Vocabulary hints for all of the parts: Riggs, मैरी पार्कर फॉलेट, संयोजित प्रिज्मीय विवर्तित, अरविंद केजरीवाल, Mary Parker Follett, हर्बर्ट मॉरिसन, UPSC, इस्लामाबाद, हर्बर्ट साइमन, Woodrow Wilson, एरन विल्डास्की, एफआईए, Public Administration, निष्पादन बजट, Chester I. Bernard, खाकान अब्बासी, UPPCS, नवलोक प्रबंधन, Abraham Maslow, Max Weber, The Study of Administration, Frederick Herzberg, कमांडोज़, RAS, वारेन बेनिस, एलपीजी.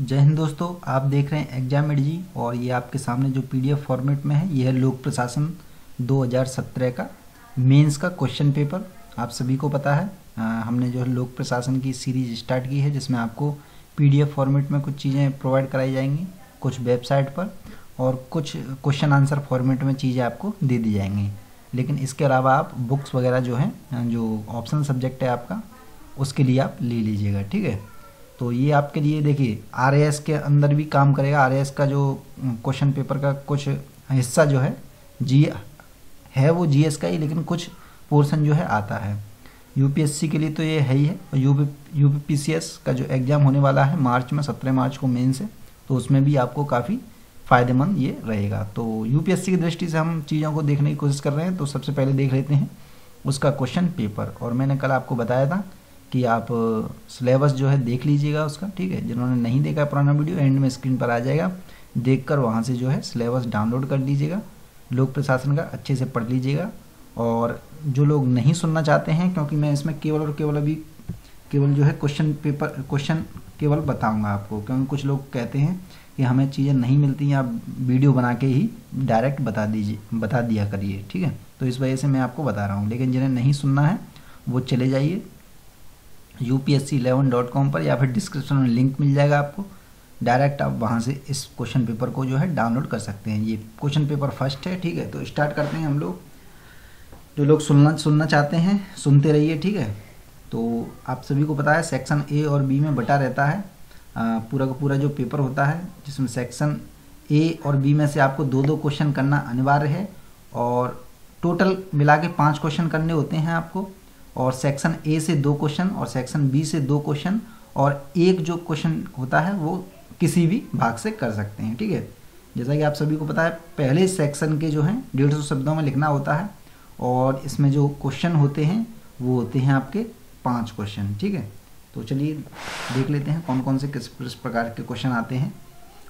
जय हिंद दोस्तों, आप देख रहे हैं एग्जाम एडजी और ये आपके सामने जो पीडीएफ फॉर्मेट में है ये है लोक प्रशासन 2017 का मेंस का क्वेश्चन पेपर। आप सभी को पता है हमने जो लोक प्रशासन की सीरीज स्टार्ट की है जिसमें आपको पीडीएफ फॉर्मेट में कुछ चीज़ें प्रोवाइड कराई जाएंगी, कुछ वेबसाइट पर और कुछ क्वेश्चन आंसर फॉर्मेट में चीज़ें आपको दे दी जाएंगी। लेकिन इसके अलावा आप बुक्स वगैरह जो हैं, जो ऑप्शनल सब्जेक्ट है आपका, उसके लिए आप ले लीजिएगा। ठीक है, तो ये आपके लिए देखिए आरएएस के अंदर भी काम करेगा। आरएएस का जो क्वेश्चन पेपर का कुछ हिस्सा जो है जी है वो जीएस का ही, लेकिन कुछ पोर्शन जो है आता है यूपीएससी के लिए, तो ये है ही है। और यूपीपीसीएस का जो एग्ज़ाम होने वाला है मार्च में, 17 मार्च को मेंस है, तो उसमें भी आपको काफ़ी फ़ायदेमंद ये रहेगा। तो यूपीएससी की दृष्टि से हम चीज़ों को देखने की कोशिश कर रहे हैं। तो सबसे पहले देख लेते हैं उसका क्वेश्चन पेपर। और मैंने कल आपको बताया था कि आप सिलेबस जो है देख लीजिएगा उसका। ठीक है, जिन्होंने नहीं देखा पुराना वीडियो एंड में स्क्रीन पर आ जाएगा, देखकर वहां से जो है सिलेबस डाउनलोड कर लीजिएगा लोक प्रशासन का, अच्छे से पढ़ लीजिएगा। और जो लोग नहीं सुनना चाहते हैं, क्योंकि मैं इसमें केवल और केवल अभी केवल जो है क्वेश्चन पेपर क्वेश्चन केवल बताऊँगा आपको, क्योंकि कुछ लोग कहते हैं कि हमें चीज़ें नहीं मिलती हैं, आप वीडियो बना के ही डायरेक्ट बता दिया करिए। ठीक है, तो इस वजह से मैं आपको बता रहा हूँ। लेकिन जिन्हें नहीं सुनना है वो चले जाइए upsc11.com पर, या फिर डिस्क्रिप्शन में लिंक मिल जाएगा आपको, डायरेक्ट आप वहां से इस क्वेश्चन पेपर को जो है डाउनलोड कर सकते हैं। ये क्वेश्चन पेपर फर्स्ट है। ठीक है, तो स्टार्ट करते हैं हम लोग। जो लोग सुनना चाहते हैं सुनते रहिए। ठीक है, तो आप सभी को पता है सेक्शन ए और बी में बटा रहता है पूरा का पूरा जो पेपर होता है, जिसमें सेक्शन ए और बी में से आपको 2-2 क्वेश्चन करना अनिवार्य है और टोटल मिला के 5 क्वेश्चन करने होते हैं आपको। और सेक्शन ए से 2 क्वेश्चन और सेक्शन बी से 2 क्वेश्चन और एक जो क्वेश्चन होता है वो किसी भी भाग से कर सकते हैं। ठीक है, जैसा कि आप सभी को पता है पहले सेक्शन के जो हैं 150 शब्दों में लिखना होता है और इसमें जो क्वेश्चन होते हैं वो होते हैं आपके 5 क्वेश्चन। ठीक है, तो चलिए देख लेते हैं कौन कौन से किस प्रकार के क्वेश्चन आते हैं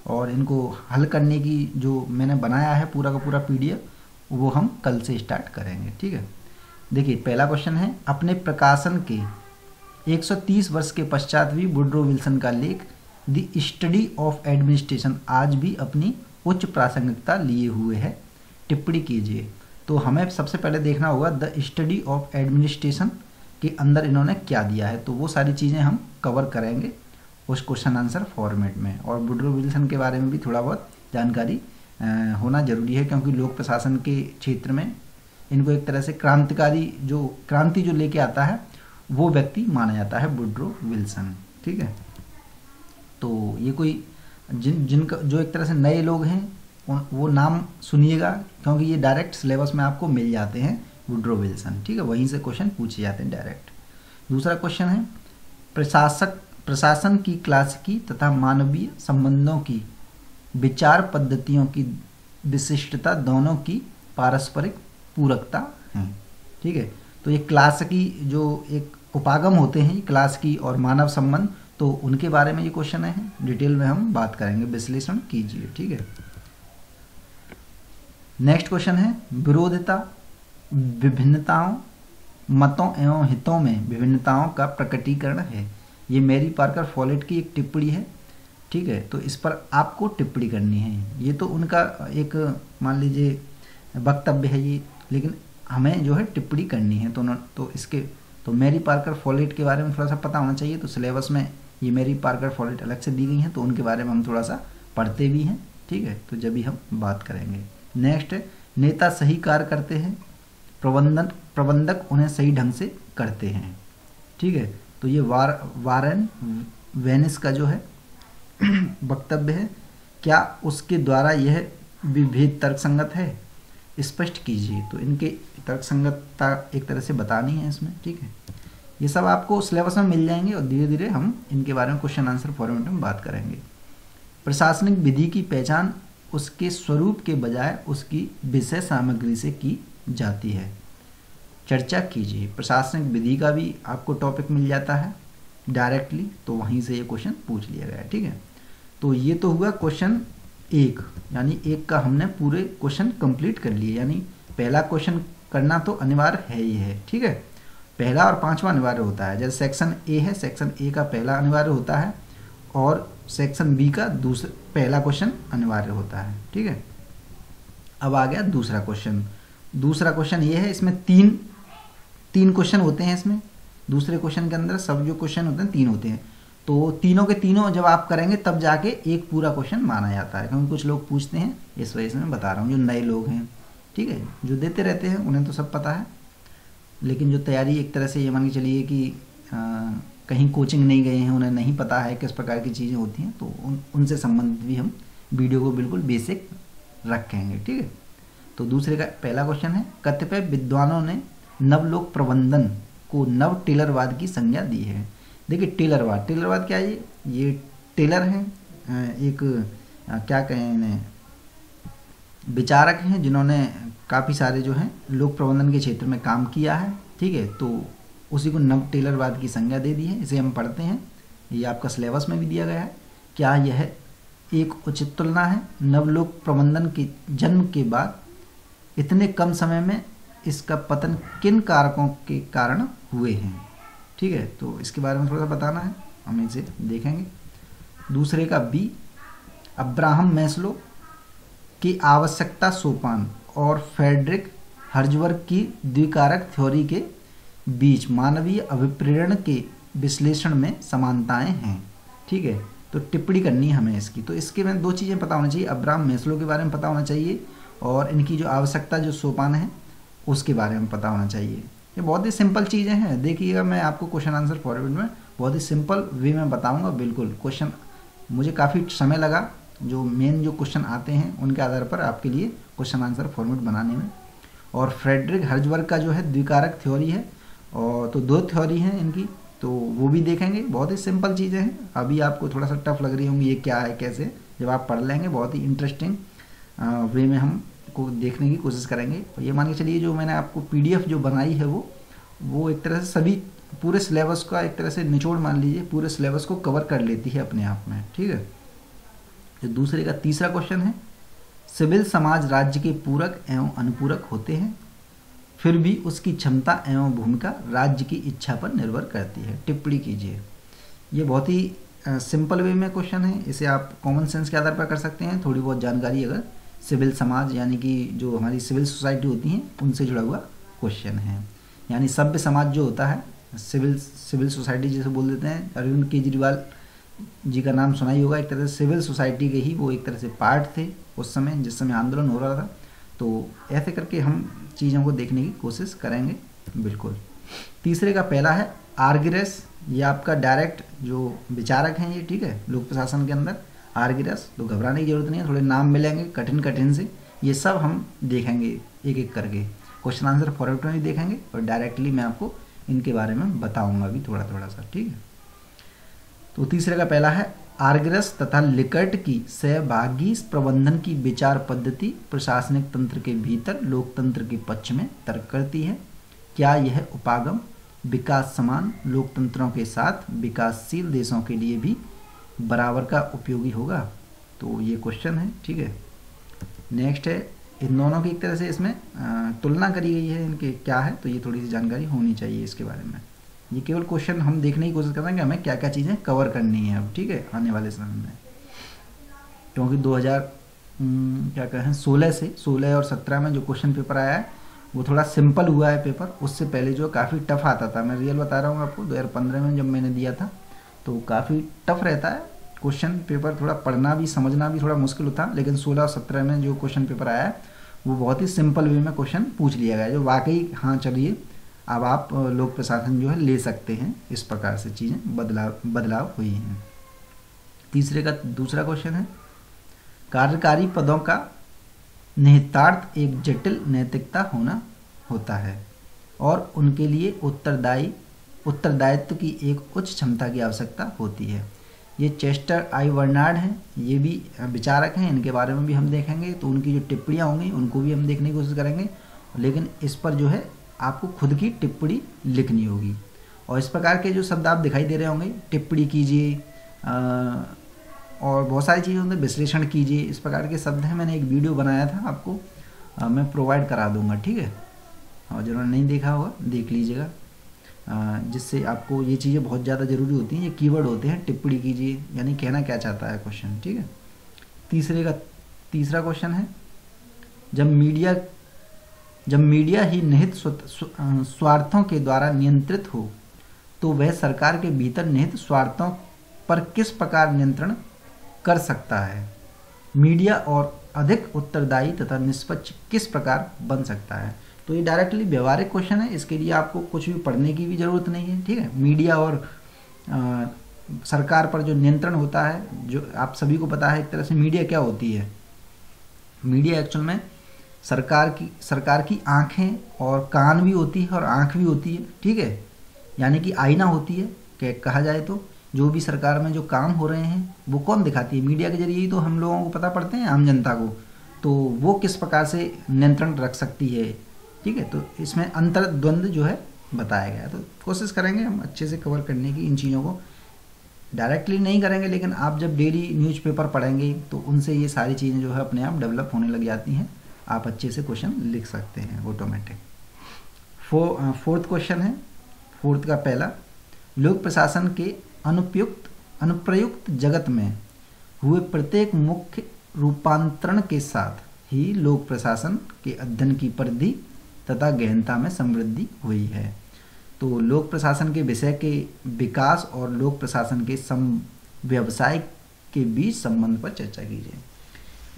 और इनको हल करने की जो मैंने बनाया है पूरा का पूरा PDF वो हम कल से स्टार्ट करेंगे। ठीक है, देखिए पहला क्वेश्चन है, अपने प्रकाशन के 130 वर्ष के पश्चात भी वुड्रो विल्सन का लेख द स्टडी ऑफ एडमिनिस्ट्रेशन आज भी अपनी उच्च प्रासंगिकता लिए हुए है, टिप्पणी कीजिए। तो हमें सबसे पहले देखना होगा द स्टडी ऑफ एडमिनिस्ट्रेशन के अंदर इन्होंने क्या दिया है, तो वो सारी चीज़ें हम कवर करेंगे उस क्वेश्चन आंसर फॉर्मेट में। और वुड्रो विल्सन के बारे में भी थोड़ा बहुत जानकारी होना जरूरी है, क्योंकि लोक प्रशासन के क्षेत्र में इनको एक तरह से क्रांति जो लेके आता है वो व्यक्ति माना जाता है वुड्रो विल्सन। ठीक है, तो ये कोई जिनका जो एक तरह से नए लोग हैं वो नाम सुनिएगा, क्योंकि ये डायरेक्ट सिलेबस में आपको मिल जाते हैं वुड्रो विल्सन। ठीक है, वहीं से क्वेश्चन पूछे जाते हैं डायरेक्ट। दूसरा क्वेश्चन है, प्रशासन की क्लासिकी तथा मानवीय संबंधों की विचार पद्धतियों की विशिष्टता दोनों की पारस्परिक पूरकता है। ठीक है, तो ये क्लासिकी जो एक उपागम होते हैं, क्लासिकी और मानव संबंध, तो उनके बारे में ये क्वेश्चन है, डिटेल में हम बात करेंगे, विश्लेषण कीजिए। ठीक है, नेक्स्ट क्वेश्चन है, विरोधता विभिन्नताओं मतों एवं हितों में विभिन्नताओं का प्रकटीकरण है। ये मेरी पार्कर फॉलेट की एक टिप्पणी है। ठीक है, तो इस पर आपको टिप्पणी करनी है। ये तो उनका एक मान लीजिए वक्तव्य है ये, लेकिन हमें जो है टिप्पणी करनी है। तो मैरी पार्कर फॉलेट के बारे में थोड़ा सा पता होना चाहिए। तो सिलेबस में ये मैरी पार्कर फॉलेट अलग से दी गई हैं, तो उनके बारे में हम थोड़ा सा पढ़ते भी हैं। ठीक है, तो जब भी हम बात करेंगे। नेक्स्ट, नेता सही कार्य करते हैं, प्रबंधक उन्हें सही ढंग से करते हैं। ठीक है, तो ये वारेन बेनिस का जो है वक्तव्य है, क्या उसके द्वारा यह विभेद तर्कसंगत है, स्पष्ट कीजिए। तो इनके तर्कसंगतता एक तरह से बतानी है इसमें। ठीक है, ये सब आपको सिलेबस में मिल जाएंगे और धीरे धीरे हम इनके बारे में क्वेश्चन आंसर फॉर्मेट में बात करेंगे। प्रशासनिक विधि की पहचान उसके स्वरूप के बजाय उसकी विषय सामग्री से की जाती है, चर्चा कीजिए। प्रशासनिक विधि का भी आपको टॉपिक मिल जाता है डायरेक्टली, तो वहीं से ये क्वेश्चन पूछ लिया गया है। ठीक है, तो ये तो हुआ क्वेश्चन एक, यानी एक का हमने पूरे क्वेश्चन कंप्लीट कर लिए, यानी पहला क्वेश्चन करना तो अनिवार्य है ही है। ठीक है, पहला और पांचवा अनिवार्य होता है। जैसे सेक्शन ए है, सेक्शन ए का पहला अनिवार्य होता है और सेक्शन बी का पहला क्वेश्चन अनिवार्य होता है। ठीक है, अब आ गया दूसरा क्वेश्चन। दूसरा क्वेश्चन ये है, इसमें तीन क्वेश्चन होते हैं। इसमें दूसरे क्वेश्चन के अंदर सब जो क्वेश्चन होते हैं तीन होते हैं, तो तीनों के तीनों जब आप करेंगे तब जाके एक पूरा क्वेश्चन माना जाता है, क्योंकि कुछ लोग पूछते हैं, इस वजह से मैं बता रहा हूँ, जो नए लोग हैं। ठीक है, जो देते रहते हैं उन्हें तो सब पता है, लेकिन जो तैयारी एक तरह से ये मान के चलिए कि कहीं कोचिंग नहीं गए हैं, उन्हें नहीं पता है किस प्रकार की चीज़ें होती हैं, तो उनसे संबंधित भी हम वीडियो को बिल्कुल बेसिक रखेंगे। ठीक है, तो दूसरे का पहला क्वेश्चन है, कतिपय विद्वानों ने नवलोक प्रबंधन को नव टेलरवाद की संज्ञा दी है। देखिए टेलरवाद क्या है, ये टेलर हैं, एक क्या कहें इन्हें, विचारक हैं जिन्होंने काफ़ी सारे जो हैं लोक प्रबंधन के क्षेत्र में काम किया है। ठीक है, तो उसी को नव टेलरवाद की संज्ञा दे दी है। इसे हम पढ़ते हैं, ये आपका सिलेबस में भी दिया गया है। क्या यह एक उचित तुलना है? नवलोक प्रबंधन के जन्म के बाद इतने कम समय में इसका पतन किन कारकों के कारण हुए हैं? ठीक है, तो इसके बारे में थोड़ा सा बताना है, हम इसे देखेंगे। दूसरे का बी, अब्राहम मैस्लो की आवश्यकता सोपान और फ्रेडरिक हर्जबर्ग की द्विकारक थ्योरी के बीच मानवीय अभिप्रेरण के विश्लेषण में समानताएं हैं। ठीक है, तो टिप्पणी करनी हमें इसकी, तो इसके में दो चीज़ें पता होना चाहिए, अब्राहम मैस्लो के बारे में पता होना चाहिए और इनकी जो आवश्यकता जो सोपान है उसके बारे में पता होना चाहिए। ये बहुत ही सिंपल चीज़ें हैं, देखिएगा मैं आपको क्वेश्चन आंसर फॉरवर्ड में बहुत ही सिंपल वे में बताऊंगा। बिल्कुल क्वेश्चन मुझे काफ़ी समय लगा, जो मेन जो क्वेश्चन आते हैं उनके आधार पर आपके लिए क्वेश्चन आंसर फॉरवर्ड बनाने में। और फ्रेडरिक हर्जबर्ग का जो है द्विकारक थ्योरी है, और तो दो थ्योरी हैं इनकी, तो वो भी देखेंगे। बहुत ही सिंपल चीज़ें हैं, अभी आपको थोड़ा सा टफ लग रही होंगी ये क्या है कैसे, जब आप पढ़ लेंगे बहुत ही इंटरेस्टिंग वे में हम को देखने की कोशिश करेंगे। और ये मान के चलिए जो मैंने आपको पीडीएफ जो बनाई है वो एक तरह से सभी पूरे सिलेबस का एक तरह से निचोड़ मान लीजिए, पूरे सिलेबस को कवर कर लेती है अपने आप में। ठीक है, जो दूसरे का तीसरा क्वेश्चन है, सिविल समाज राज्य के पूरक एवं अनुपूरक होते हैं, फिर भी उसकी क्षमता एवं भूमिका राज्य की इच्छा पर निर्भर करती है। टिप्पणी कीजिए। ये बहुत ही सिंपल वे में क्वेश्चन है, इसे आप कॉमन सेंस के आधार पर कर सकते हैं। थोड़ी बहुत जानकारी अगर सिविल समाज यानी कि जो हमारी सिविल सोसाइटी होती हैं उनसे जुड़ा हुआ क्वेश्चन है, यानी सभ्य समाज जो होता है, सिविल सोसाइटी जिसे बोल देते हैं। अरविंद केजरीवाल जी का नाम सुना ही होगा, एक तरह से सिविल सोसाइटी के ही वो एक तरह से पार्ट थे उस समय, जिस समय आंदोलन हो रहा था। तो ऐसे करके हम चीज़ों को देखने की कोशिश करेंगे। बिल्कुल, तीसरे का पहला है आर्गिरस, ये आपका डायरेक्ट जो विचारक हैं ये। ठीक है, लोक प्रशासन के अंदर आर्गिरस, तो घबराने की जरूरत नहीं है, थोड़े नाम मिलेंगे कठिन से, ये सब हम देखेंगे एक एक करके, क्वेश्चन आंसर फॉरवर्ड में भी देखेंगे और डायरेक्टली मैं आपको इनके बारे में बताऊंगा भी थोड़ा सा। ठीक है, तो तीसरे का पहला है आर्गिरस तथा लिकर्ट की सहभागी प्रबंधन की विचार पद्धति प्रशासनिक तंत्र के भीतर लोकतंत्र के पक्ष में तर्क करती है। क्या यह उपागम विकास समान लोकतंत्रों के साथ विकासशील देशों के लिए भी बराबर का उपयोगी होगा? तो ये क्वेश्चन है। ठीक है, नेक्स्ट है, इन दोनों की एक तरह से इसमें तुलना करी गई है, इनके क्या है, तो ये थोड़ी सी जानकारी होनी चाहिए इसके बारे में। ये केवल क्वेश्चन हम देखने की कोशिश कर रहे हैं कि हमें क्या क्या चीज़ें कवर करनी है अब। ठीक है, आने वाले समय में, क्योंकि 2016 और 17 में जो क्वेश्चन पेपर आया है वो थोड़ा सिंपल हुआ है पेपर, उससे पहले जो काफ़ी टफ आता था। मैं रियल बता रहा हूँ आपको, 2015 में जब मैंने दिया था तो काफ़ी टफ रहता है क्वेश्चन पेपर, थोड़ा पढ़ना भी समझना भी थोड़ा मुश्किल होता है। लेकिन 16 और 17 में जो क्वेश्चन पेपर आया है वो बहुत ही सिंपल वे में क्वेश्चन पूछ लिया गया, जो वाकई हाँ चलिए अब आप लोक प्रशासन जो है ले सकते हैं, इस प्रकार से चीज़ें बदलाव हुई हैं। तीसरे का दूसरा क्वेश्चन है, कार्यकारी पदों का निहितार्थ एक जटिल नैतिकता होता है और उनके लिए उत्तरदायित्व की एक उच्च क्षमता की आवश्यकता होती है। ये चेस्टर आई बर्नार्ड हैं, ये भी विचारक हैं, इनके बारे में भी हम देखेंगे, तो उनकी जो टिप्पणियाँ होंगी उनको भी हम देखने की कोशिश करेंगे। लेकिन इस पर जो है आपको खुद की टिप्पणी लिखनी होगी, और इस प्रकार के जो शब्द आप दिखाई दे रहे होंगे, टिप्पणी कीजिए और बहुत सारी चीज़ें होंगे, विश्लेषण कीजिए, इस प्रकार के शब्द हैं। मैंने एक वीडियो बनाया था, आपको मैं प्रोवाइड करा दूँगा। ठीक है, और जिन्होंने नहीं देखा होगा देख लीजिएगा। जिससे आपको ये चीज़ें बहुत ज़्यादा ज़रूरी होती हैं। ये कीवर्ड होते हैं, टिप्पणी कीजिए यानी कहना क्या चाहता है क्वेश्चन, ठीक है। तीसरा क्वेश्चन है, जब मीडिया ही निहित स्वार्थों के द्वारा नियंत्रित हो तो वह सरकार के भीतर निहित स्वार्थों पर किस प्रकार नियंत्रण कर सकता है। मीडिया और अधिक उत्तरदायी तथा निष्पक्ष किस प्रकार बन सकता है। तो ये डायरेक्टली व्यवहारिक क्वेश्चन है, इसके लिए आपको कुछ भी पढ़ने की भी ज़रूरत नहीं है, ठीक है। मीडिया और सरकार पर जो नियंत्रण होता है, जो आप सभी को पता है एक तरह से मीडिया क्या होती है। मीडिया एक्चुअल में सरकार की आँखें और कान भी होती है और आँख भी होती है, ठीक है, यानी कि आईना होती है क्या कहा जाए तो। जो भी सरकार में जो काम हो रहे हैं वो कौन दिखाती है, मीडिया के जरिए ही तो हम लोगों को पता पड़ते हैं, आम जनता को। तो वो किस प्रकार से नियंत्रण रख सकती है, ठीक है। तो इसमें अंतर्द्वंद जो है बताया गया है। तो कोशिश करेंगे हम अच्छे से कवर करने की, इन चीज़ों को डायरेक्टली नहीं करेंगे, लेकिन आप जब डेली न्यूज़पेपर पढ़ेंगे तो उनसे ये सारी चीज़ें जो है अपने आप डेवलप होने लग जाती हैं, आप अच्छे से क्वेश्चन लिख सकते हैं ऑटोमेटिक। फोर्थ क्वेश्चन है, फोर्थ का पहला, लोक प्रशासन के अनुप्रयुक्त जगत में हुए प्रत्येक मुख्य रूपांतरण के साथ ही लोक प्रशासन के अध्ययन की परिधि तथा गहनता में समृद्धि हुई है। तो लोक प्रशासन के विषय के विकास और लोक प्रशासन के व्यवसाय के बीच संबंध पर चर्चा की जाए।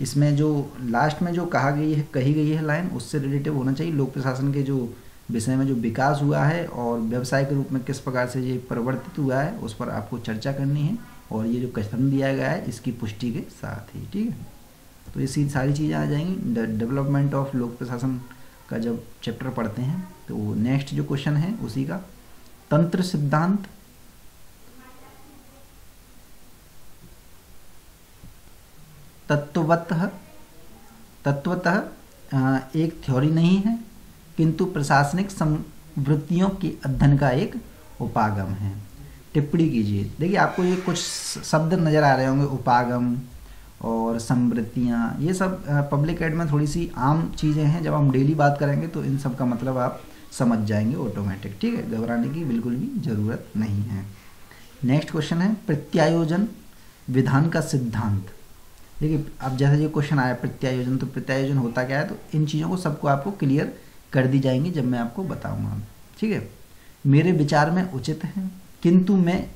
इसमें जो लास्ट में जो कही गई है लाइन, उससे रिलेटिव होना चाहिए। लोक प्रशासन के जो विषय में जो विकास हुआ है और व्यवसाय के रूप में किस प्रकार से ये परिवर्तित हुआ है, उस पर आपको चर्चा करनी है, और ये जो कथन दिया गया है इसकी पुष्टि के साथ ही, ठीक है। तो ये सारी चीज़ें आ जाएंगी डेवलपमेंट ऑफ लोक प्रशासन का जब चैप्टर पढ़ते हैं। तो नेक्स्ट जो क्वेश्चन है उसी का, तंत्र सिद्धांत, तत्वतः एक थ्योरी नहीं है किंतु प्रशासनिक संवृत्तियों के अध्ययन का एक उपागम है। टिप्पणी कीजिए। देखिए आपको ये कुछ शब्द नज़र आ रहे होंगे, उपागम और संवृत्तियाँ, ये सब पब्लिक एड में थोड़ी सी आम चीज़ें हैं। जब हम डेली बात करेंगे तो इन सब का मतलब आप समझ जाएंगे ऑटोमेटिक, ठीक है, घबराने की बिल्कुल भी ज़रूरत नहीं है। नेक्स्ट क्वेश्चन है, प्रत्यायोजन विधान का सिद्धांत। देखिए अब जैसा ये क्वेश्चन आया प्रत्यायोजन, तो प्रत्यायोजन होता क्या है, तो इन चीज़ों को सबको आपको क्लियर कर दी जाएंगी जब मैं आपको बताऊंगा, ठीक है। मेरे विचार में उचित है किंतु मैं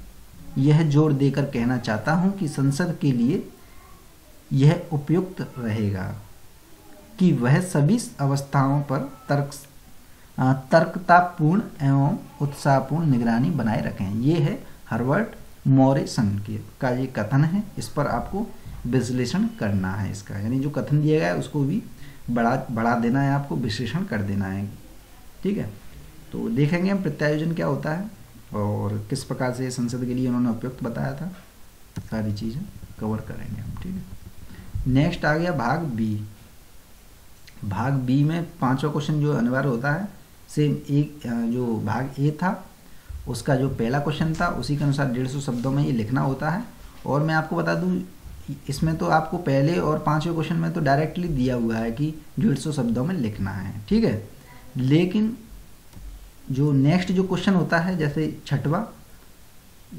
यह जोर देकर कहना चाहता हूं कि संसद के लिए यह उपयुक्त रहेगा कि वह सभी अवस्थाओं पर तर्कतापूर्ण एवं उत्साहपूर्ण निगरानी बनाए रखें। ये है हर्बर्ट मॉरिसन का ये कथन है, इस पर आपको विश्लेषण करना है इसका, यानी जो कथन दिया गया है उसको भी बढ़ा देना है, आपको विश्लेषण कर देना है, ठीक है। तो देखेंगे हम प्रत्यायोजन क्या होता है और किस प्रकार से संसद के लिए उन्होंने उपयुक्त बताया था, सारी चीज़ें कवर करेंगे हम, ठीक है। नेक्स्ट आ गया भाग बी। भाग बी में पांचवा क्वेश्चन जो अनिवार्य होता है, सेम एक जो भाग ए था उसका जो पहला क्वेश्चन था उसी के अनुसार 150 शब्दों में ये लिखना होता है। और मैं आपको बता दूँ इसमें तो आपको पहले और पांचवें क्वेश्चन में तो डायरेक्टली दिया हुआ है कि 150 शब्दों में लिखना है, ठीक है। लेकिन जो नेक्स्ट जो क्वेश्चन होता है, जैसे छठवा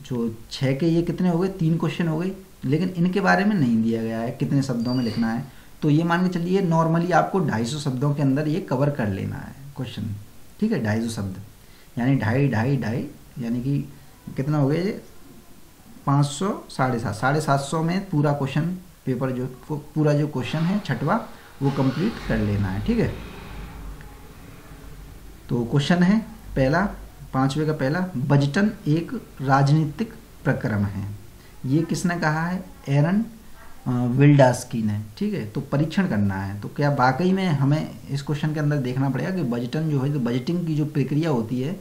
जो 6 के ये कितने हो गए, 3 क्वेश्चन हो गए, लेकिन इनके बारे में नहीं दिया गया है कितने शब्दों में लिखना है। तो ये मान के चलिए नॉर्मली आपको 250 शब्दों के अंदर ये कवर कर लेना है क्वेश्चन, ठीक है। 250 शब्द यानी ढाई, यानी कि कितना हो गया ये 500, 750 में पूरा क्वेश्चन पेपर जो पूरा जो क्वेश्चन है छठवा वो कंप्लीट कर लेना है, ठीक है। तो क्वेश्चन है पहला, पांचवे का पहला, बजटन एक राजनीतिक प्रक्रम है। ये किसने कहा है, एरन विल्डास्की ने, ठीक है। तो परीक्षण करना है, तो क्या वाकई में हमें इस क्वेश्चन के अंदर देखना पड़ेगा कि बजटन जो है, तो बजटिंग की जो प्रक्रिया होती है,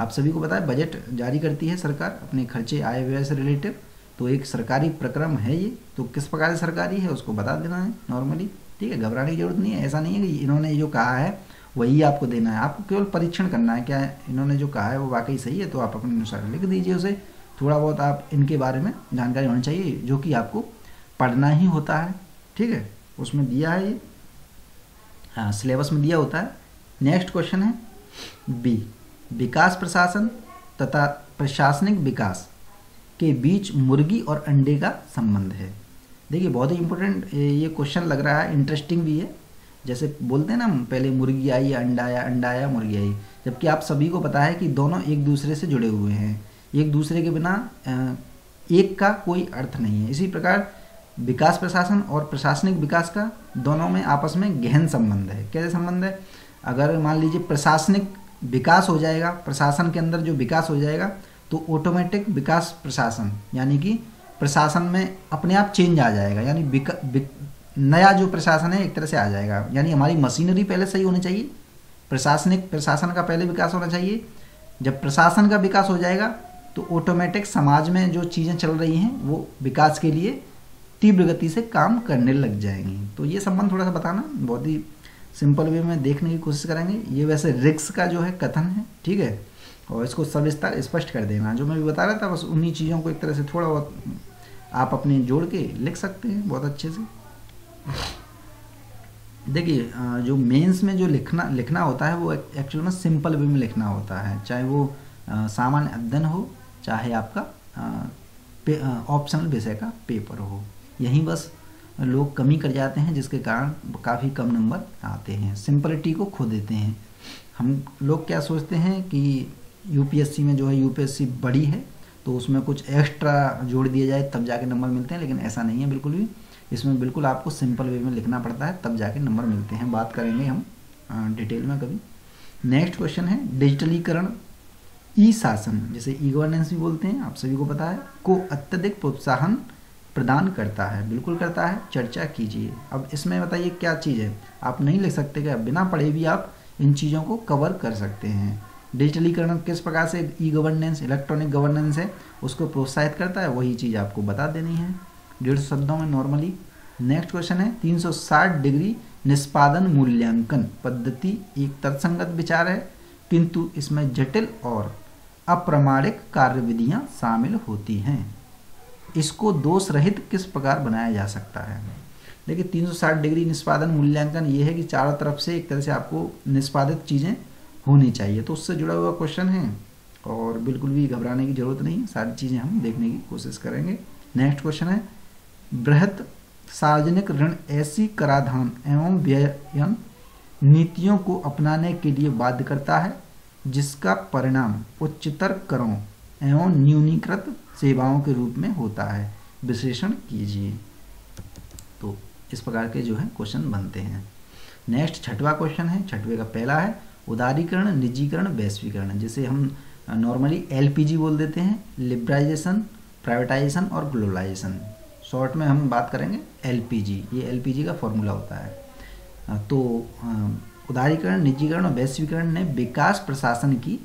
आप सभी को पता है बजट जारी करती है सरकार अपने खर्चे आय व्यय से रिलेटिव। तो एक सरकारी प्रक्रम है ये, तो किस प्रकार से सरकारी है उसको बता देना है नॉर्मली, ठीक है। घबराने की जरूरत नहीं है, ऐसा नहीं है कि इन्होंने जो कहा है वही आपको देना है, आपको केवल परीक्षण करना है क्या इन्होंने जो कहा है वो वाकई सही है। तो आप अपने अनुसार लिख दीजिए उसे, थोड़ा बहुत आप इनके बारे में जानकारी होनी चाहिए जो कि आपको पढ़ना ही होता है, ठीक है। उसमें दिया है ये, हाँ सिलेबस में दिया होता है। नेक्स्ट क्वेश्चन है बी, विकास प्रशासन तथा प्रशासनिक विकास के बीच मुर्गी और अंडे का संबंध है। देखिए बहुत ही इम्पोर्टेंट ये क्वेश्चन लग रहा है, इंटरेस्टिंग भी है। जैसे बोलते हैं ना पहले मुर्गी आई अंडा आया, अंडा आया मुर्गी आई, जबकि आप सभी को पता है कि दोनों एक दूसरे से जुड़े हुए हैं, एक दूसरे के बिना एक का कोई अर्थ नहीं है। इसी प्रकार विकास प्रशासन और प्रशासनिक विकास का दोनों में आपस में गहन संबंध है। कैसे संबंध है? अगर मान लीजिए प्रशासनिक विकास हो जाएगा, प्रशासन के अंदर जो विकास हो जाएगा तो ऑटोमेटिक विकास प्रशासन यानी कि प्रशासन में अपने आप चेंज आ जाएगा, यानी नया जो प्रशासन है एक तरह से आ जाएगा। यानी हमारी मशीनरी पहले सही होनी चाहिए, प्रशासनिक प्रशासन का पहले विकास होना चाहिए। जब प्रशासन का विकास हो जाएगा तो ऑटोमेटिक समाज में जो चीज़ें चल रही हैं वो विकास के लिए तीव्र गति से काम करने लग जाएंगी। तो ये संबंध थोड़ा सा बताना, बहुत ही सिंपल वे में देखने की कोशिश करेंगे। ये वैसे रिग्स का जो है कथन है, ठीक है, और इसको सविस्तार स्पष्ट कर देना। जो मैं भी बता रहा था बस उन्हीं चीज़ों को एक तरह से थोड़ा बहुत आप अपने जोड़ के लिख सकते हैं बहुत अच्छे से। देखिए जो मेंस में जो लिखना होता है वो एक्चुअल में सिंपल वे में लिखना होता है, चाहे वो सामान्य अध्ययन हो चाहे आपका ऑप्शनल विषय का पेपर हो। यहीं बस लोग कमी कर जाते हैं जिसके कारण काफ़ी कम नंबर आते हैं, सिंपलिटी को खो देते हैं। हम लोग क्या सोचते हैं कि यूपीएससी में जो है यूपीएससी बड़ी है तो उसमें कुछ एक्स्ट्रा जोड़ दिया जाए तब जाके नंबर मिलते हैं, लेकिन ऐसा नहीं है बिल्कुल भी। इसमें बिल्कुल आपको सिंपल वे में लिखना पड़ता है तब जाके नंबर मिलते हैं। बात करेंगे हम डिटेल में कभी। नेक्स्ट क्वेश्चन है डिजिटलीकरण, ई शासन जैसे ई गवर्नेंस भी बोलते हैं, आप सभी को पता है, को अत्यधिक प्रोत्साहन प्रदान करता है। बिल्कुल करता है, चर्चा कीजिए। अब इसमें बताइए क्या चीज़ है, आप नहीं लिख सकते क्या? बिना पढ़े भी आप इन चीज़ों को कवर कर सकते हैं। डिजिटलीकरण किस प्रकार से ई गवर्नेंस इलेक्ट्रॉनिक गवर्नेंस है उसको प्रोत्साहित करता है, वही चीज़ आपको बता देनी है 150 शब्दों में नॉर्मली। नेक्स्ट क्वेश्चन है 360 डिग्री निष्पादन मूल्यांकन पद्धति एक तर्कसंगत विचार है, किंतु इसमें जटिल और अप्रमाणिक कार्यविधियाँ शामिल होती हैं, इसको दोष रहित किस प्रकार बनाया जा सकता है। देखिए 360 डिग्री निष्पादन मूल्यांकन ये है कि चारों तरफ से एक तरह से आपको निष्पादित चीज़ें होनी चाहिए, तो उससे जुड़ा हुआ क्वेश्चन है और बिल्कुल भी घबराने की जरूरत नहीं, सारी चीज़ें हम देखने की कोशिश करेंगे। नेक्स्ट क्वेश्चन है बृहत सार्वजनिक ऋण ऐसी कराधान एवं व्ययन नीतियों को अपनाने के लिए बाध्य करता है जिसका परिणाम उच्चतर करों एवं न्यूनीकृत सेवाओं के रूप में होता है, विश्लेषण कीजिए। तो इस प्रकार के जो है क्वेश्चन बनते हैं। नेक्स्ट छठवा क्वेश्चन है, छठवे का पहला है उदारीकरण निजीकरण वैश्वीकरण, जिसे हम नॉर्मली एलपीजी बोल देते हैं, लिबराइजेशन प्राइवेटाइजेशन और ग्लोबलाइजेशन। शॉर्ट में हम बात करेंगे एलपीजी, ये एलपीजी का फॉर्मूला होता है। तो उदारीकरण निजीकरण और वैश्वीकरण ने विकास प्रशासन की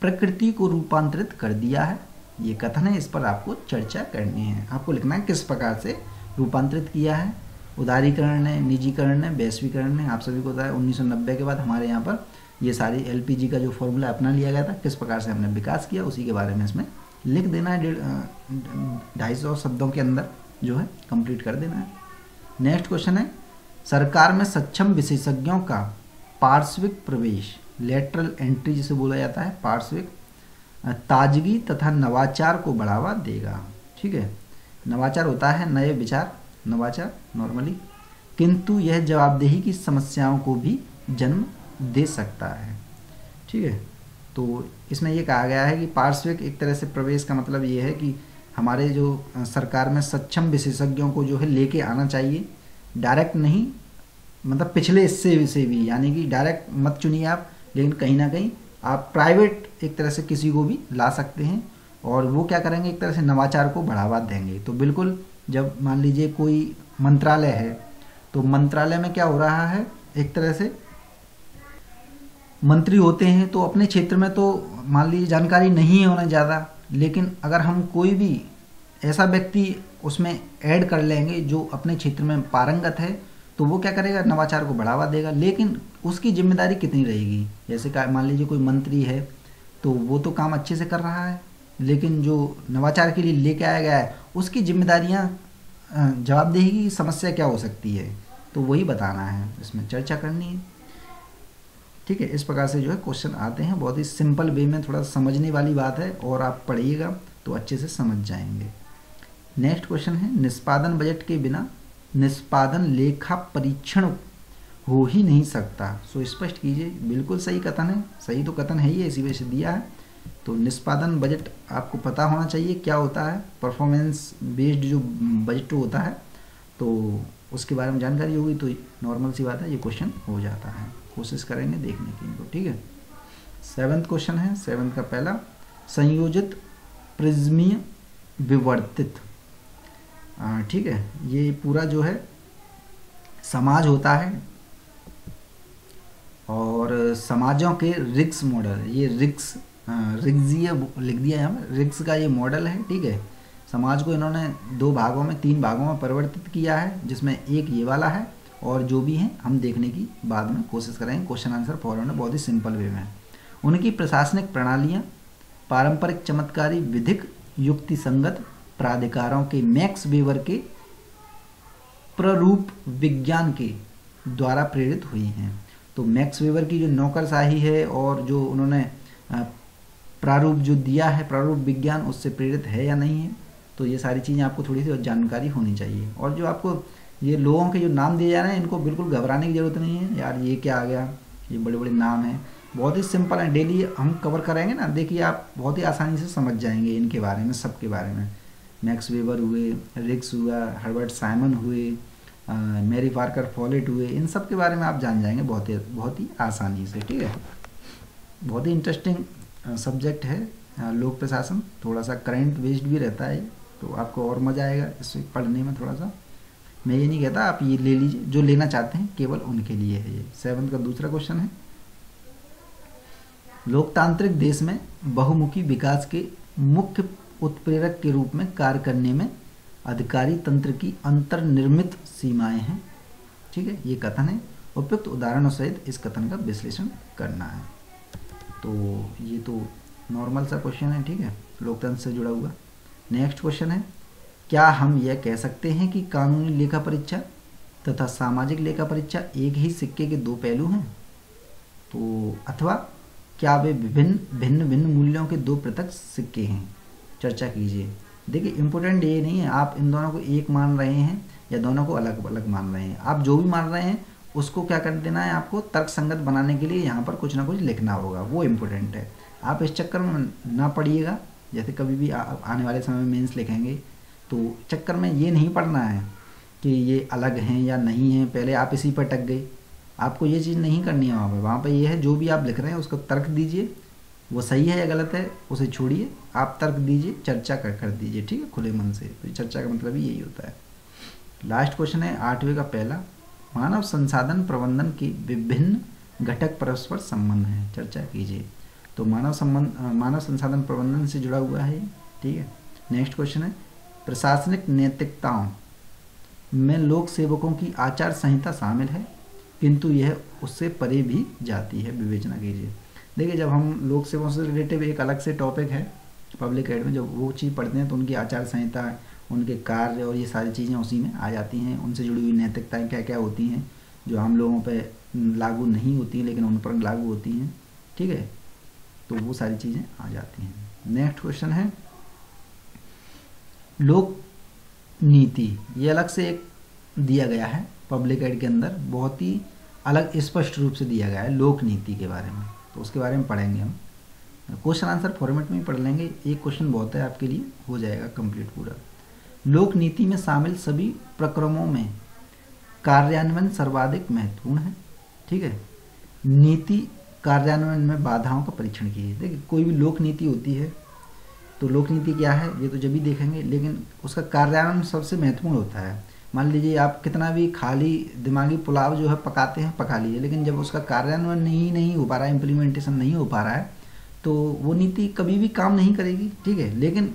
प्रकृति को रूपांतरित कर दिया है, ये कथन है, इस पर आपको चर्चा करनी है। आपको लिखना है किस प्रकार से रूपांतरित किया है, उदारीकरण ने निजीकरण ने वैश्वीकरण ने। आप सभी को पता है 1990 के बाद हमारे यहाँ पर ये सारी एलपीजी का जो फॉर्मूला अपना लिया गया था, किस प्रकार से हमने विकास किया उसी के बारे में इसमें लिख देना है। 250 शब्दों के अंदर जो है कंप्लीट कर देना है। नेक्स्ट क्वेश्चन है सरकार में सक्षम विशेषज्ञों का पार्श्विक प्रवेश लेटरल एंट्री जिसे बोला जाता है, पार्श्विक ताजगी तथा नवाचार को बढ़ावा देगा, ठीक है। नवाचार होता है नए विचार, नवाचार नॉर्मली, किंतु यह जवाबदेही की समस्याओं को भी जन्म दे सकता है, ठीक है। तो इसमें यह कहा गया है कि पार्श्विक एक तरह से प्रवेश का मतलब ये है कि हमारे जो सरकार में सक्षम विशेषज्ञों को जो है लेके आना चाहिए, डायरेक्ट नहीं मतलब पिछले हिस्से से भी, यानी कि डायरेक्ट मत चुनिए आप, लेकिन कहीं ना कहीं आप प्राइवेट एक तरह से किसी को भी ला सकते हैं और वो क्या करेंगे एक तरह से नवाचार को बढ़ावा देंगे। तो बिल्कुल जब मान लीजिए कोई मंत्रालय है तो मंत्रालय में क्या हो रहा है, एक तरह से मंत्री होते हैं तो अपने क्षेत्र में तो मान लीजिए जानकारी नहीं है उन्हें ज़्यादा, लेकिन अगर हम कोई भी ऐसा व्यक्ति उसमें ऐड कर लेंगे जो अपने क्षेत्र में पारंगत है तो वो क्या करेगा, नवाचार को बढ़ावा देगा। लेकिन उसकी जिम्मेदारी कितनी रहेगी, जैसे का मान लीजिए कोई मंत्री है तो वो तो काम अच्छे से कर रहा है, लेकिन जो नवाचार के लिए लेके आया गया है उसकी जिम्मेदारियाँ जवाबदेही की समस्या क्या हो सकती है, तो वही बताना है, इसमें चर्चा करनी है। ठीक है, इस प्रकार से जो है क्वेश्चन आते हैं, बहुत ही सिंपल वे में, थोड़ा समझने वाली बात है और आप पढ़िएगा तो अच्छे से समझ जाएंगे। नेक्स्ट क्वेश्चन है, निष्पादन बजट के बिना निष्पादन लेखा परीक्षण हो ही नहीं सकता, सो स्पष्ट कीजिए। बिल्कुल सही कथन है, सही तो कथन है ये, इसी वजह से दिया है। तो निष्पादन बजट आपको पता होना चाहिए क्या होता है, परफॉर्मेंस बेस्ड जो बजट होता है तो उसके बारे में जानकारी होगी, तो नॉर्मल सी बात है ये क्वेश्चन हो जाता है। कोशिश करेंगे देखने की इनको, ठीक है। सेवन्थ क्वेश्चन है, सेवन्थ का पहला, संयोजित प्रिज्मीय विवर्तित, ठीक है, ये पूरा जो है समाज होता है और समाजों के रिग्स मॉडल, ये रिग्स रिग्जीय लिख दिया है हम, रिग्स का ये मॉडल है, ठीक है। समाज को इन्होंने दो भागों में, तीन भागों में परिवर्तित किया है, जिसमें एक ये वाला है और जो भी हैं हम देखने की बाद में कोशिश करेंगे। क्वेश्चन आंसर फॉरवर्ड बहुत ही सिंपल वे में। उनकी प्रशासनिक प्रणालियाँ पारंपरिक चमत्कारी विधिक युक्ति संगत प्राधिकारों के मैक्स वेबर के प्ररूप विज्ञान के द्वारा प्रेरित हुई हैं। तो मैक्स वेबर की जो नौकरशाही है और जो उन्होंने प्रारूप जो दिया है, प्रारूप विज्ञान, उससे प्रेरित है या नहीं है, तो ये सारी चीज़ें आपको थोड़ी सी जानकारी होनी चाहिए। और जो आपको ये लोगों के जो नाम दिए जा रहे हैं, इनको बिल्कुल घबराने की जरूरत नहीं है, यार ये क्या आ गया, ये बड़े बड़े नाम हैं, बहुत ही सिंपल है, डेली हम कवर करेंगे ना, देखिए आप बहुत ही आसानी से समझ जाएंगे इनके बारे में, सबके बारे में। मैक्स वेबर हुए, रिग्स हुआ, हर्बर्ट साइमन हुए, मैरी पार्कर फॉलेट हुए, इन सब के बारे में आप जान जाएंगे बहुत ही आसानी से, ठीक है। बहुत ही इंटरेस्टिंग सब्जेक्ट है लोक प्रशासन, थोड़ा सा करंट बेस्ड भी रहता है, तो आपको और मज़ा आएगा इससे पढ़ने में। थोड़ा सा मैं ये नहीं कहता, आप ये ले लीजिए, जो लेना चाहते हैं केवल उनके लिए है ये। सेवन्थ का दूसरा क्वेश्चन है, लोकतांत्रिक देश में बहुमुखी विकास के मुख्य उत्प्रेरक के रूप में कार्य करने में अधिकारी तंत्र की अंतर्निर्मित सीमाएं हैं, ठीक है, ये कथन है। उपयुक्त उदाहरणों सहित इस कथन का विश्लेषण करना है। तो ये तो नॉर्मल सा क्वेश्चन है, ठीक है, लोकतंत्र से जुड़ा हुआ। नेक्स्ट क्वेश्चन है, क्या हम यह कह सकते हैं कि कानूनी लेखा परीक्षा तथा सामाजिक लेखा परीक्षा एक ही सिक्के के दो पहलू हैं, तो अथवा क्या वे भिन्न भिन्न मूल्यों के दो पृथक सिक्के हैं, चर्चा कीजिए। देखिए इम्पोर्टेंट ये नहीं है आप इन दोनों को एक मान रहे हैं या दोनों को अलग अलग मान रहे हैं, आप जो भी मान रहे हैं उसको क्या कर देना है, आपको तर्कसंगत बनाने के लिए यहाँ पर कुछ ना कुछ लिखना होगा, वो इम्पोर्टेंट है। आप इस चक्कर में ना पढ़िएगा, जैसे कभी भी आने वाले समय में मेंस लिखेंगे तो चक्कर में ये नहीं पढ़ना है कि ये अलग हैं या नहीं हैं, पहले आप इसी पर अटक गए, आपको ये चीज़ नहीं करनी है। वहाँ पर ये है जो भी आप लिख रहे हैं उसको तर्क दीजिए, वो सही है या गलत है उसे छोड़िए, आप तर्क दीजिए, चर्चा कर दीजिए, ठीक है, खुले मन से। तो चर्चा का मतलब ही यही होता है। लास्ट क्वेश्चन है, आठवें का पहला, मानव संसाधन प्रबंधन के विभिन्न घटक परस्पर संबंध हैं, चर्चा कीजिए। तो मानव संसाधन प्रबंधन से जुड़ा हुआ है, ठीक है। नेक्स्ट क्वेश्चन है, प्रशासनिक नैतिकताओं में लोक सेवकों की आचार संहिता शामिल है, किंतु यह उससे परे भी जाती है, विवेचना कीजिए। देखिए जब हम लोक सेवाओं से रिलेटेड एक अलग से टॉपिक है पब्लिक एड में, जब वो चीज़ पढ़ते हैं तो उनकी आचार संहिता, उनके कार्य और ये सारी चीज़ें उसी में आ जाती हैं, उनसे जुड़ी हुई नैतिकताएँ क्या क्या होती हैं जो हम लोगों पे लागू नहीं होती हैं लेकिन उन पर लागू होती हैं, ठीक है, तो वो सारी चीज़ें आ जाती हैं। नेक्स्ट क्वेश्चन है, लोक नीति, ये अलग से एक दिया गया है पब्लिक एड के अंदर, बहुत ही अलग स्पष्ट रूप से दिया गया है लोक नीति के बारे में, तो उसके बारे में पढ़ेंगे हम। क्वेश्चन आंसर फॉर्मेट में ही पढ़ लेंगे, एक क्वेश्चन बहुत है आपके लिए, हो जाएगा कंप्लीट पूरा। लोक नीति में शामिल सभी प्रक्रमों में कार्यान्वयन सर्वाधिक महत्वपूर्ण है, ठीक है। नीति कार्यान्वयन में बाधाओं का परीक्षण कीजिए। देखिए कोई भी लोक नीति होती है तो लोक नीति क्या है ये तो जब भी देखेंगे, लेकिन उसका कार्यान्वयन सबसे महत्वपूर्ण होता है। मान लीजिए आप कितना भी खाली दिमागी पुलाव जो है पकाते हैं, पका लीजिए, लेकिन जब उसका कार्यान्वयन नहीं हो पा रहा है, इम्प्लीमेंटेशन नहीं हो पा रहा है, तो वो नीति कभी भी काम नहीं करेगी, ठीक है। लेकिन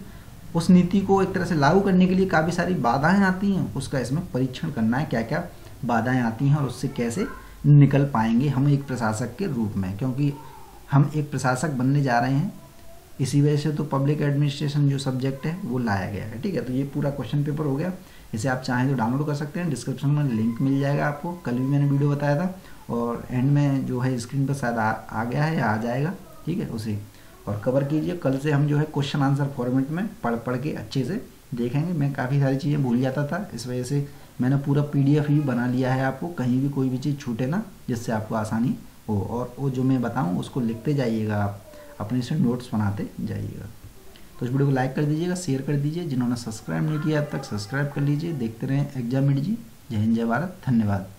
उस नीति को एक तरह से लागू करने के लिए काफ़ी सारी बाधाएं आती हैं, उसका इसमें परीक्षण करना है क्या क्या बाधाएँ आती हैं और उससे कैसे निकल पाएंगे हम एक प्रशासक के रूप में, क्योंकि हम एक प्रशासक बनने जा रहे हैं, इसी वजह से तो पब्लिक एडमिनिस्ट्रेशन जो सब्जेक्ट है वो लाया गया है, ठीक है। तो ये पूरा क्वेश्चन पेपर हो गया, इसे आप चाहें तो डाउनलोड कर सकते हैं, डिस्क्रिप्शन में लिंक मिल जाएगा आपको। कल भी मैंने वीडियो बताया था और एंड में जो है स्क्रीन पर शायद आ गया है या आ जाएगा, ठीक है उसी और कवर कीजिए। कल से हम जो है क्वेश्चन आंसर फॉर्मेट में पढ़ के अच्छे से देखेंगे। मैं काफ़ी सारी चीज़ें भूल जाता था, इस वजह से मैंने पूरा पीडीएफ ही बना लिया है, आपको कहीं भी कोई भी चीज़ छूटे ना, जिससे आपको आसानी हो। और वो जो मैं बताऊँ उसको लिखते जाइएगा, आप अपने से नोट्स बनाते जाइएगा। तो इस वीडियो को लाइक कर दीजिएगा, शेयर कर दीजिए, जिन्होंने सब्सक्राइब नहीं किया अब तक सब्सक्राइब कर लीजिए। देखते रहें एग्जाम मीडिया। जय हिंद, जय भारत, धन्यवाद।